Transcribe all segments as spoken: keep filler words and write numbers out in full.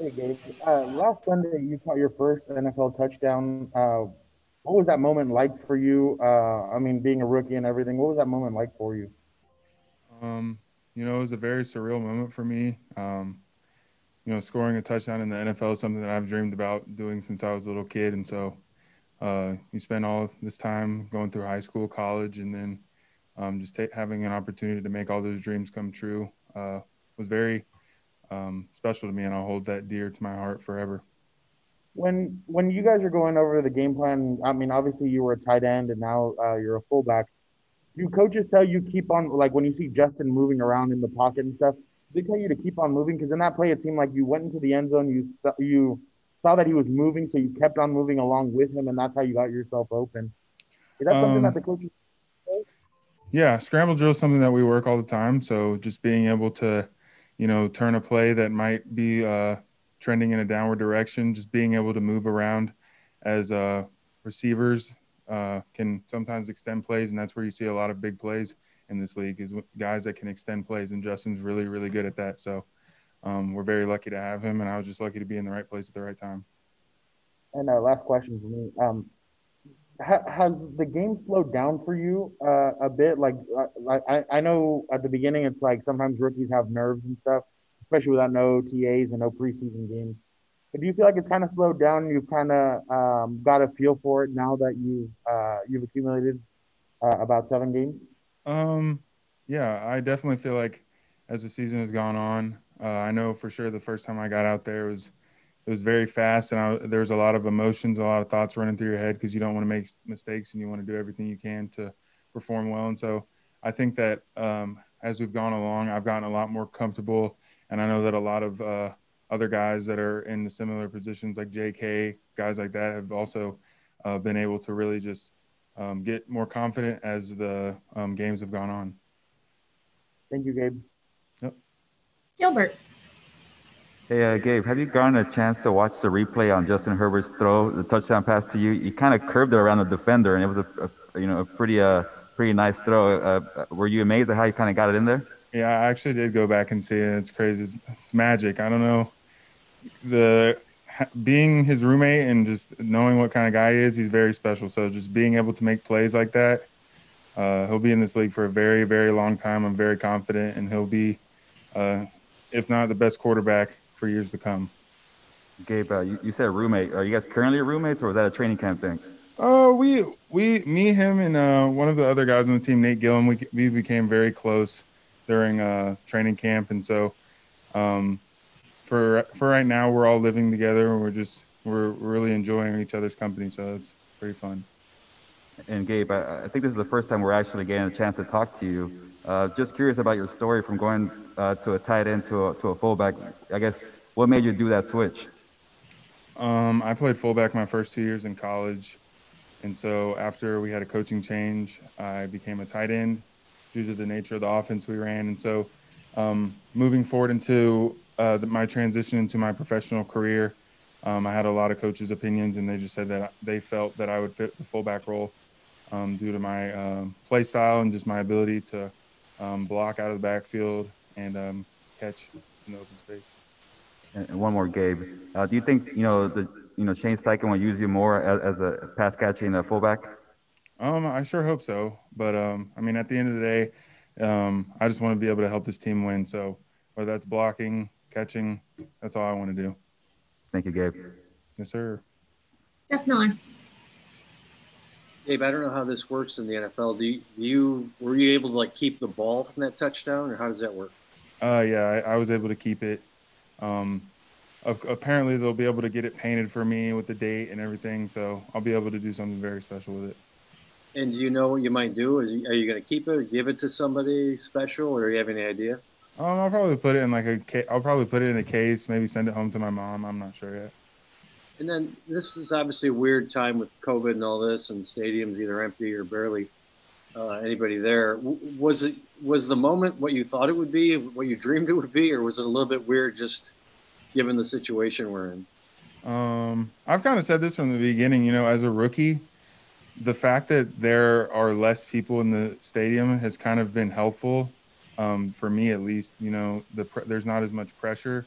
Hey, Gabe. Uh, last Sunday, you caught your first N F L touchdown. Uh, what was that moment like for you? Uh, I mean, being a rookie and everything, what was that moment like for you? Um, you know, it was a very surreal moment for me. Um, you know, scoring a touchdown in the N F L is something that I've dreamed about doing since I was a little kid. And so uh, you spend all this time going through high school, college, and then um, just t- having an opportunity to make all those dreams come true uh, was very um, special to me, and I'll hold that dear to my heart forever. When when you guys are going over the game plan, I mean, obviously you were a tight end and now uh, you're a fullback. Do coaches tell you keep on, like when you see Justin moving around in the pocket and stuff, they tell you to keep on moving? Because in that play, it seemed like you went into the end zone, you st- you saw that he was moving, so you kept on moving along with him, and that's how you got yourself open. Is that something um, that the coaches do? Yeah, scramble drill is something that we work all the time. So just being able to, you know, turn a play that might be uh, trending in a downward direction, just being able to move around as uh, receivers uh, can sometimes extend plays, and that's where you see a lot of big plays in this league is guys that can extend plays, and Justin's really, really good at that. So um, we're very lucky to have him, and I was just lucky to be in the right place at the right time. And uh, last question for me. Um, ha- has the game slowed down for you uh, a bit? Like, like I, I know at the beginning it's like sometimes rookies have nerves and stuff, especially without no O T As and no preseason games. But do you feel like it's kind of slowed down and you've kind of um, got a feel for it now that you've, uh, you've accumulated uh, about seven games? Um, yeah, I definitely feel like as the season has gone on, uh, I know for sure the first time I got out there it was, it was very fast. And I, there was a lot of emotions, a lot of thoughts running through your head, cause you don't want to make mistakes and you want to do everything you can to perform well. And so I think that, um, as we've gone along, I've gotten a lot more comfortable, and I know that a lot of, uh, other guys that are in the similar positions like J K, guys like that have also, uh, been able to really just Um, get more confident as the um, games have gone on. Thank you, Gabe. Yep. Gilbert. Hey, uh, Gabe, have you gotten a chance to watch the replay on Justin Herbert's throw, the touchdown pass to you? You kind of curved it around the defender, and it was a, a you know a pretty uh pretty nice throw. Uh, were you amazed at how you kind of got it in there? Yeah, I actually did go back and see it. It's crazy. It's, it's magic. I don't know the. Being his roommate and just knowing what kind of guy he is, he's very special. So just being able to make plays like that, uh, he'll be in this league for a very, very long time. I'm very confident, and he'll be, uh, if not the best quarterback, for years to come. Gabe, uh, you, you said roommate. Are you guys currently roommates, or was that a training camp thing? Oh, uh, we, we, me, him, and uh, one of the other guys on the team, Nate Gillen, we we became very close during uh, training camp, and so. Um, For for right now, we're all living together, and we're just we're really enjoying each other's company, so it's pretty fun. And Gabe, I, I think this is the first time we're actually getting a chance to talk to you. Uh, just curious about your story from going uh, to a tight end to a, to a fullback. I guess what made you do that switch? Um, I played fullback my first two years in college, and so after we had a coaching change, I became a tight end due to the nature of the offense we ran, and so um, moving forward into Uh, my transition into my professional career, um, I had a lot of coaches' opinions, and they just said that they felt that I would fit the fullback role um, due to my um, play style and just my ability to um, block out of the backfield and um, catch in the open space. And one more, Gabe. Uh, do you think you know the you know Shane Steichen will use you more as, as a pass catching uh, fullback? Um, I sure hope so. But um, I mean, at the end of the day, um, I just want to be able to help this team win. So whether that's blocking, catching, that's all I want to do. Thank you, Gabe. Yes, sir. Definitely. Gabe, I don't know how this works in the N F L. Do you, do you were you able to like keep the ball from that touchdown, or how does that work? Uh, yeah, I, I was able to keep it. Um, apparently, they'll be able to get it painted for me with the date and everything, so I'll be able to do something very special with it. And do you know what you might do? Is you, are you going to keep it, or give it to somebody special, or do you have any idea? Um, I'll probably put it in like a. I'll probably put it in a case. Maybe send it home to my mom. I'm not sure yet. And then this is obviously a weird time with COVID and all this, and stadiums either empty or barely uh, anybody there. W- was it was the moment what you thought it would be, what you dreamed it would be, or was it a little bit weird just given the situation we're in? Um, I've kind of said this from the beginning. You know, as a rookie, the fact that there are less people in the stadium has kind of been helpful. Um, for me, at least, you know, the pre- there's not as much pressure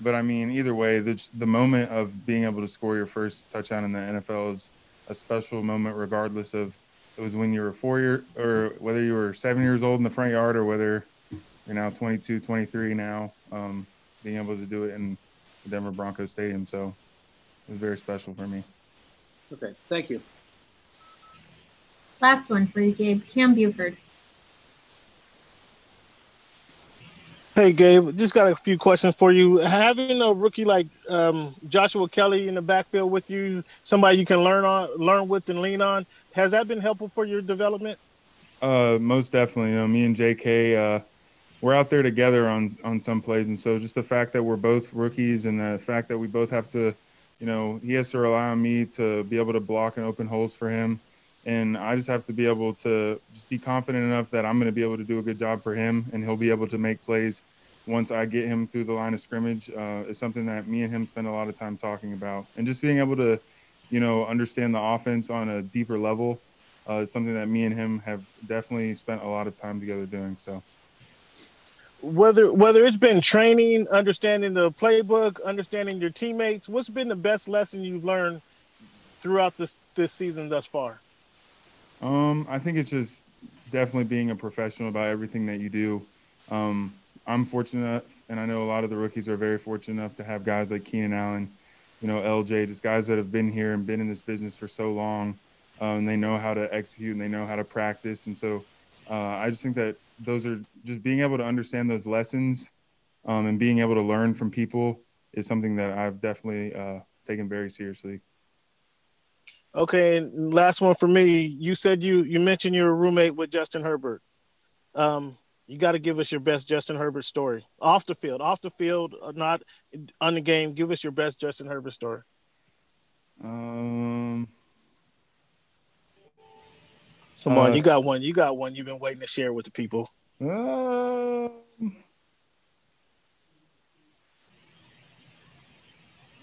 But I mean, either way, the the moment of being able to score your first touchdown in the N F L is a special moment, regardless of it was when you were four year or whether you were seven years old in the front yard or whether you're now twenty-two, twenty-three now, um, being able to do it in the Denver Broncos Stadium. So it was very special for me. Okay, thank you. Last one for you, Gabe. Cam Buford. Hey, Gabe, just got a few questions for you. Having a rookie like um, Joshua Kelly in the backfield with you, somebody you can learn on, learn with and lean on, has that been helpful for your development? Uh, most definitely. You know, me and J K, uh, we're out there together on, on some plays. And so just the fact that we're both rookies and the fact that we both have to, you know, he has to rely on me to be able to block and open holes for him. And I just have to be able to just be confident enough that I'm going to be able to do a good job for him, and he'll be able to make plays once I get him through the line of scrimmage. Uh, is something that me and him spend a lot of time talking about. And just being able to, you know, understand the offense on a deeper level uh, is something that me and him have definitely spent a lot of time together doing. So whether whether it's been training, understanding the playbook, understanding your teammates, what's been the best lesson you've learned throughout this this season thus far? Um, I think it's just definitely being a professional about everything that you do. Um, I'm fortunate, and I know a lot of the rookies are very fortunate enough to have guys like Keenan Allen, you know, L J, just guys that have been here and been in this business for so long, um, and they know how to execute and they know how to practice. And so uh, I just think that those are just being able to understand those lessons um, and being able to learn from people is something that I've definitely uh, taken very seriously. Okay, and last one for me. You said you you mentioned you're a roommate with Justin Herbert. Um, you got to give us your best Justin Herbert story. Off the field, off the field, not on the game. Give us your best Justin Herbert story. Um, Come on, uh, you got one. You got one you've been waiting to share with the people. Um,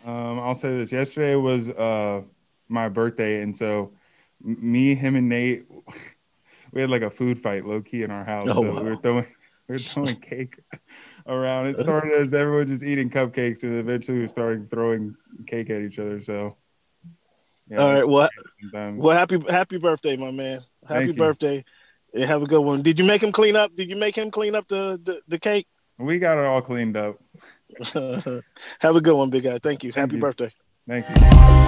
um I'll say this. Yesterday was uh, – my birthday, and so me, him, and Nate, we had like a food fight low key in our house. Oh, so wow. we were throwing we were throwing cake around. It started as everyone just eating cupcakes, and eventually we started throwing cake at each other. So, yeah, all right, well, well, happy happy birthday, my man. Happy birthday, and have a good one. Did you make him clean up? Did you make him clean up the the, the cake? We got it all cleaned up. Have a good one, big guy. Thank you. Happy birthday. Thank you.